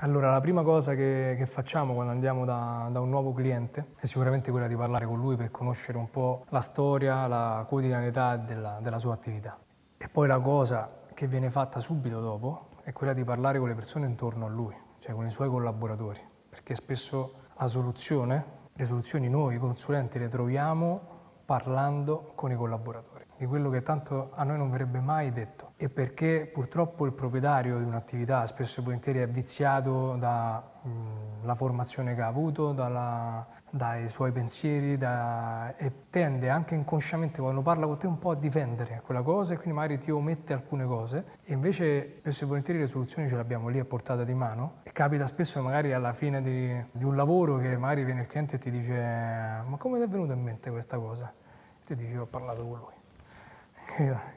Allora, la prima cosa che facciamo quando andiamo da un nuovo cliente è sicuramente quella di parlare con lui per conoscere un po' la storia, la quotidianità della sua attività. E poi la cosa che viene fatta subito dopo è quella di parlare con le persone intorno a lui, cioè con i suoi collaboratori, perché spesso le soluzioni noi consulenti le troviamo parlando con i collaboratori, di quello che tanto a noi non verrebbe mai detto. E perché purtroppo il proprietario di un'attività spesso e volentieri è viziato dalla formazione che ha avuto, dai suoi pensieri, e tende anche inconsciamente, quando parla con te, un po' a difendere quella cosa, e quindi magari ti omette alcune cose. E invece spesso e volentieri le soluzioni ce le abbiamo lì a portata di mano, e capita spesso magari alla fine di un lavoro che magari viene il cliente e ti dice: ma come ti è venuta in mente questa cosa? E ti dice: ho parlato con lui.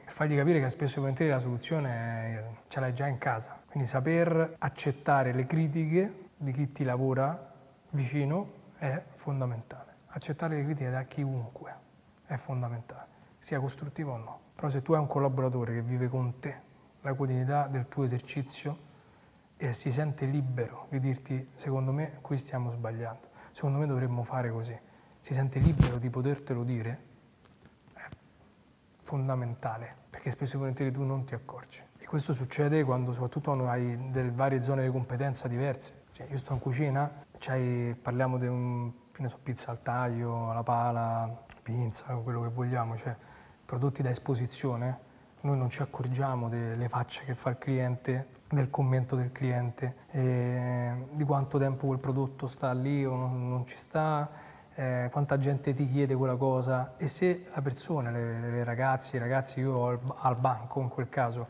Fargli capire che spesso e volentieri la soluzione ce l'hai già in casa. Quindi saper accettare le critiche di chi ti lavora vicino è fondamentale. Accettare le critiche da chiunque è fondamentale, sia costruttiva o no. Però se tu hai un collaboratore che vive con te la quotidianità del tuo esercizio e si sente libero di dirti: secondo me qui stiamo sbagliando, secondo me dovremmo fare così, si sente libero di potertelo dire, fondamentale, perché spesso e volentieri tu non ti accorgi. E questo succede quando soprattutto hai delle varie zone di competenza diverse. Cioè, io sto in cucina, parliamo di pizza al taglio, alla pala, pinza, quello che vogliamo, cioè prodotti da esposizione. Noi non ci accorgiamo delle facce che fa il cliente, del commento del cliente, di quanto tempo quel prodotto sta lì o non ci sta. Quanta gente ti chiede quella cosa, e se la persona, le ragazze, i ragazzi che io ho al banco, in quel caso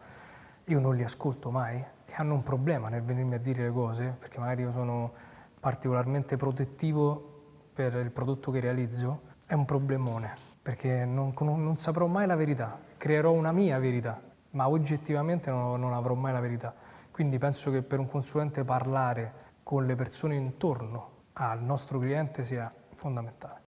io non li ascolto mai e hanno un problema nel venirmi a dire le cose, perché magari io sono particolarmente protettivo per il prodotto che realizzo, è un problemone, perché non saprò mai la verità, creerò una mia verità, ma oggettivamente non avrò mai la verità. Quindi penso che per un consulente parlare con le persone intorno al nostro cliente sia fondamentale.